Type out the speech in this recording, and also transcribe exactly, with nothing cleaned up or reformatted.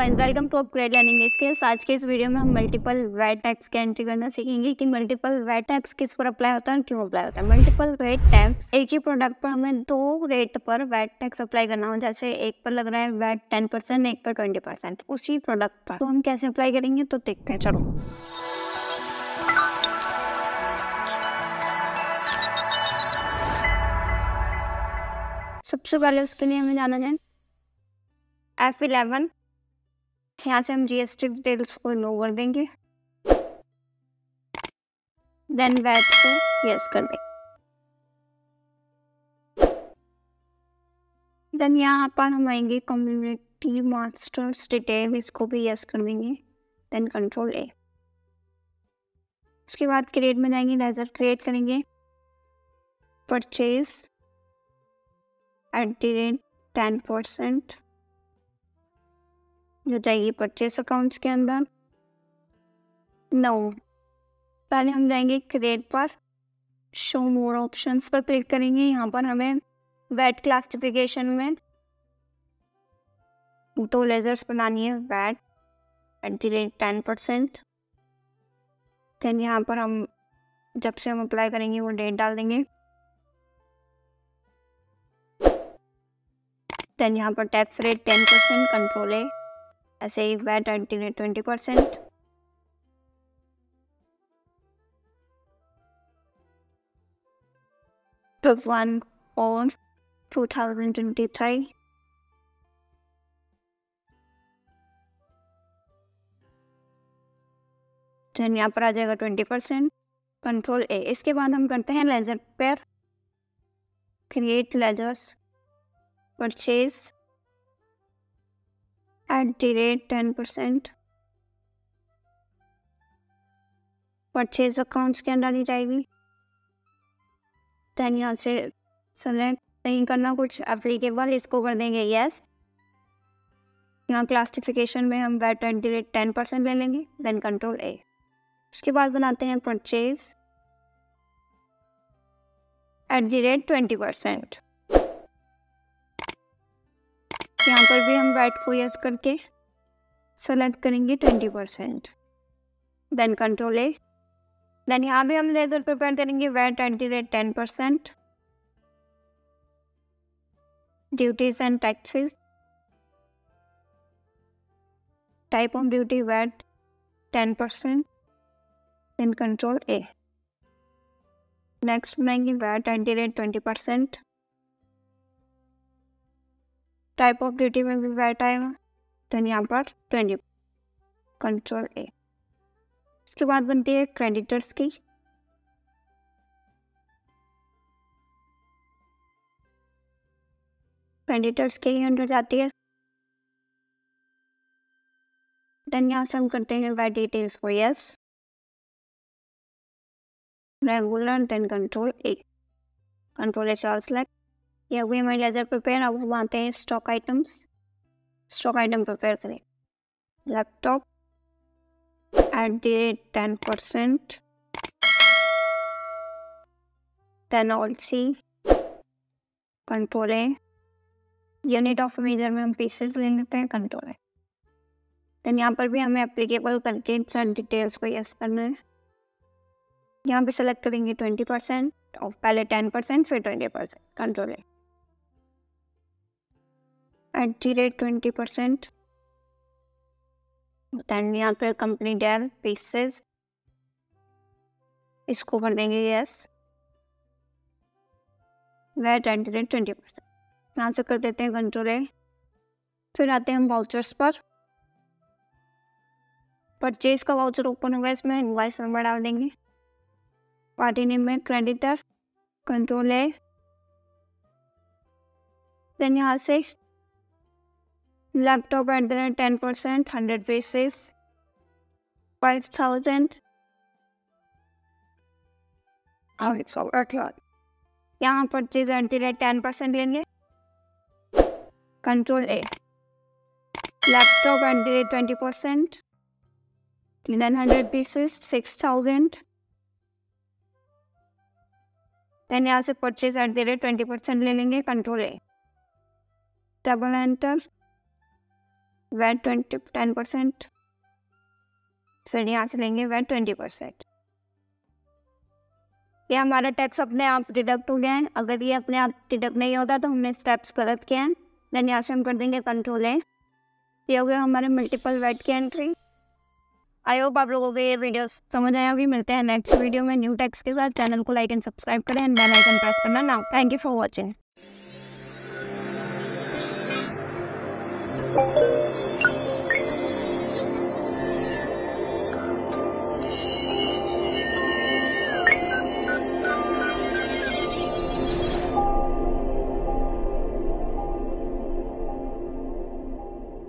Guys welcome to upgrade learning skills. आज के इस वीडियो में हम मल्टीपल वैट टैक्स की एंट्री करना सीखेंगे कि मल्टीपल वैट टैक्स किस पर अप्लाई होता है और क्यों अप्लाई होता है। मल्टीपल वैट टैक्स, एक ही प्रोडक्ट पर हमें दो रेट पर वैट टैक्स अप्लाई करना हो, जैसे एक पर लग रहा है वैट टेन परसेंट एक पर ट्वेंटी परसेंट उसी प्रोडक्ट पर, तो हम कैसे अप्लाई करेंगे तो देखते हैं। चलो सबसे पहले उसके लिए हमें जाना है एफ इलेवन। यहाँ से हम जीएसटी डिटेल्स को लो कर देंगे, देन वैट को यस कर देंगे। देन यहाँ पर हम आएंगे कम्युनिटी मास्टर्स डिटेल, इसको भी यस कर देंगे, देन कंट्रोल ए। उसके बाद क्रिएट में जाएंगे, लेजर क्रिएट करेंगे purchase at the rate ten percent जो जाएगी परचेस अकाउंट्स के अंदर। नो पहले हम जाएंगे क्रिएट पर, शो मोर ऑप्शंस पर क्लिक करेंगे। यहाँ पर हमें वैट क्लासिफिकेशन में दो लेजर्स बनानी है, VAT at the rate ten percent. Then यहाँ पर हम जब से हम अप्लाई करेंगे वो डेट डाल देंगे। देन यहाँ पर tax rate ten percent control है, ऐसे ही VAT at the rate twenty percent. तो वन और टू थाउजेंड ट्वेंटी थ्री यहाँ पर आ जाएगा ट्वेंटी परसेंट कंट्रोल ए। इसके बाद हम करते हैं ledger pair, create ledgers purchase at the rate ten percent purchase accounts के अंदर ही जाएगी। टेन यहाँ से सेलेक्ट नहीं करना कुछ एप्लीकेबल, इसको कर देंगे यस। यहाँ क्लासिफिकेशन में हम VAT at the rate ten percent ले लेंगे, देन कंट्रोल ए। उसके बाद बनाते हैं purchase at the rate twenty percent. यहाँ पर भी हम वैट को यस करके सेलेक्ट करेंगे twenty percent, then control A. Then यहाँ भी हम लेजर प्रिपेयर करेंगे VAT at the rate ten percent, duties and taxes, type of duty VAT ten percent, then control A. Next बनाएंगे VAT at the rate twenty percent, type of duty में भी VAT आएगा, then यहाँ पर twenty control ए। इसके बाद बनती है क्रेडिटर्स की, क्रेडिटर्स के ही अंदर जाती है। देन यहाँ से हम करते हैं वैट डिटेल्स को yes, regular, then control A. Control A से सेलेक्ट, यह हुई हमारी लेजर प्रिपेयर। अब हम आते हैं stock items, stock item prepare करें, laptop at the rate ten percent, then alt C, control A. Unit of measure में हम पीसेस ले लेते हैं, कंट्रोल ए। देन यहाँ पर भी हमें एप्लीकेबल करके सर डिटेल्स को यस करना है। यहाँ पे सेलेक्ट करेंगे ट्वेंटी परसेंट, और पहले टेन परसेंट फिर twenty percent, control A. At the rate twenty percent, then यहाँ पर कंपनी डेल पीसेस, इसको कर देंगे yes. VAT at the rate twenty percent यहाँ से कर देते हैं कंट्रोल ए। फिर आते हैं हम वाउचर्स पर, परचेज का वाउचर ओपन होगा, इसमें इनवॉइस नंबर डाल देंगे, पार्टी नेम में क्रेडिटर, कंट्रोल ए। देन यहाँ से laptop at the rate ten percent hundred pieces five thousand, और सौ अठारह यहाँ purchase at the rate ten percent लेंगे, control A. Laptop at the rate twenty percent then hundred pieces six thousand. Then यहाँ से purchase at the rate twenty percent ले लेंगे, control A. Double enter, VAT twenty ten percent फिर यहाँ से लेंगे VAT twenty percent. ये हमारा टैक्स अपने आप डिडक्ट हो गया है। अगर ये अपने आप डिडक्ट नहीं होता तो हमने स्टेप्स गलत किए हैं। देन यहाँ से हम कर देंगे कंट्रोल ए। ये हो गया हमारे मल्टीपल वैट की एंट्री। आई होप आप लोगों को ये वीडियोस समझ आए होगी। मिलते हैं नेक्स्ट वीडियो में न्यू टैक्स के साथ। चैनल को लाइक एंड सब्सक्राइब करें एंड बेल आइकन प्रेस करना ना। Thank you for watching.